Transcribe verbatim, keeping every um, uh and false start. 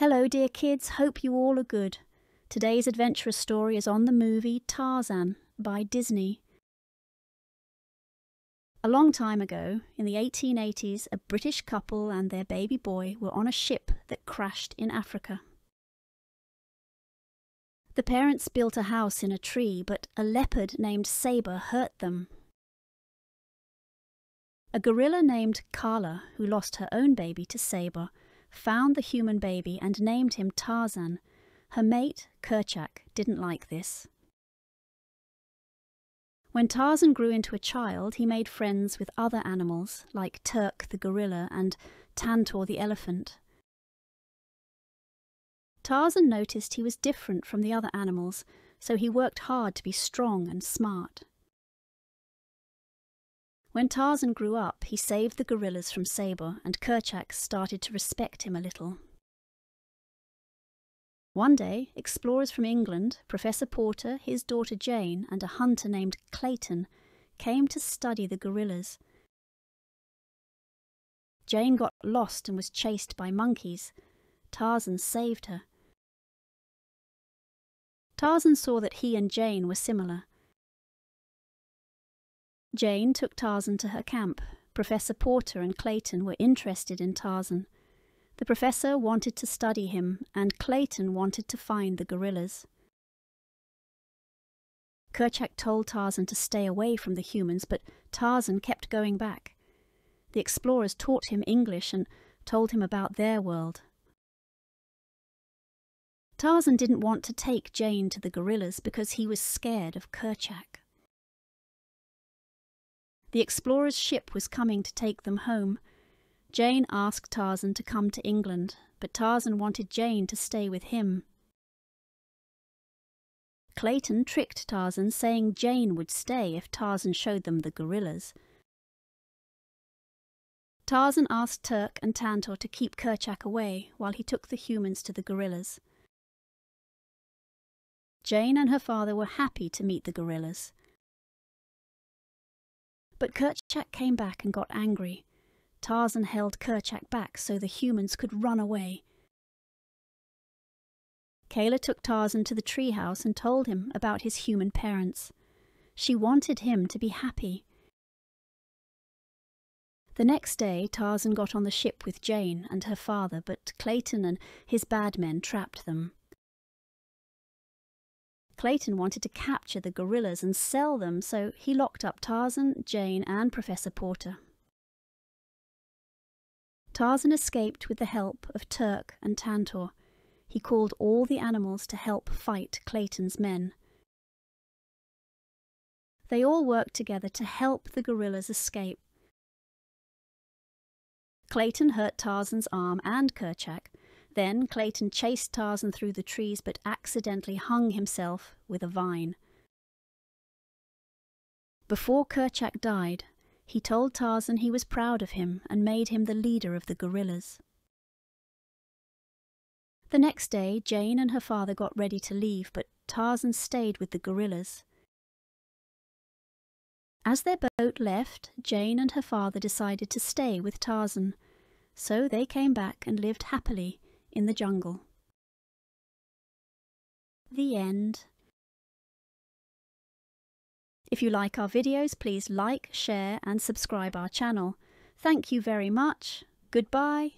Hello, dear kids. Hope you all are good. Today's adventurous story is on the movie Tarzan by Disney. A long time ago, in the eighteen eighties, a British couple and their baby boy were on a ship that crashed in Africa. The parents built a house in a tree, but a leopard named Sabor hurt them. A gorilla named Kala, who lost her own baby to Sabor, found the human baby and named him Tarzan. Her mate, Kerchak, didn't like this. When Tarzan grew into a child, he made friends with other animals, like Turk the gorilla and Tantor the elephant. Tarzan noticed he was different from the other animals, so he worked hard to be strong and smart. When Tarzan grew up, he saved the gorillas from Sabor, and Kerchak started to respect him a little. One day, explorers from England, Professor Porter, his daughter Jane, and a hunter named Clayton came to study the gorillas. Jane got lost and was chased by monkeys. Tarzan saved her. Tarzan saw that he and Jane were similar. Jane took Tarzan to her camp. Professor Porter and Clayton were interested in Tarzan. The professor wanted to study him, and Clayton wanted to find the gorillas. Kerchak told Tarzan to stay away from the humans, but Tarzan kept going back. The explorers taught him English and told him about their world. Tarzan didn't want to take Jane to the gorillas because he was scared of Kerchak. The explorers' ship was coming to take them home. Jane asked Tarzan to come to England, but Tarzan wanted Jane to stay with him. Clayton tricked Tarzan, saying Jane would stay if Tarzan showed them the gorillas. Tarzan asked Turk and Tantor to keep Kerchak away while he took the humans to the gorillas. Jane and her father were happy to meet the gorillas. But Kerchak came back and got angry. Tarzan held Kerchak back so the humans could run away. Kala took Tarzan to the treehouse and told him about his human parents. She wanted him to be happy. The next day, Tarzan got on the ship with Jane and her father, but Clayton and his bad men trapped them. Clayton wanted to capture the gorillas and sell them, so he locked up Tarzan, Jane, and Professor Porter. Tarzan escaped with the help of Turk and Tantor. He called all the animals to help fight Clayton's men. They all worked together to help the gorillas escape. Clayton hurt Tarzan's arm and Kerchak. Then Clayton chased Tarzan through the trees but accidentally hung himself with a vine. Before Kerchak died, he told Tarzan he was proud of him and made him the leader of the gorillas. The next day, Jane and her father got ready to leave, but Tarzan stayed with the gorillas. As their boat left, Jane and her father decided to stay with Tarzan, so they came back and lived happily in the jungle. The end. If you like our videos, please like, share and subscribe our channel. Thank you very much. Goodbye.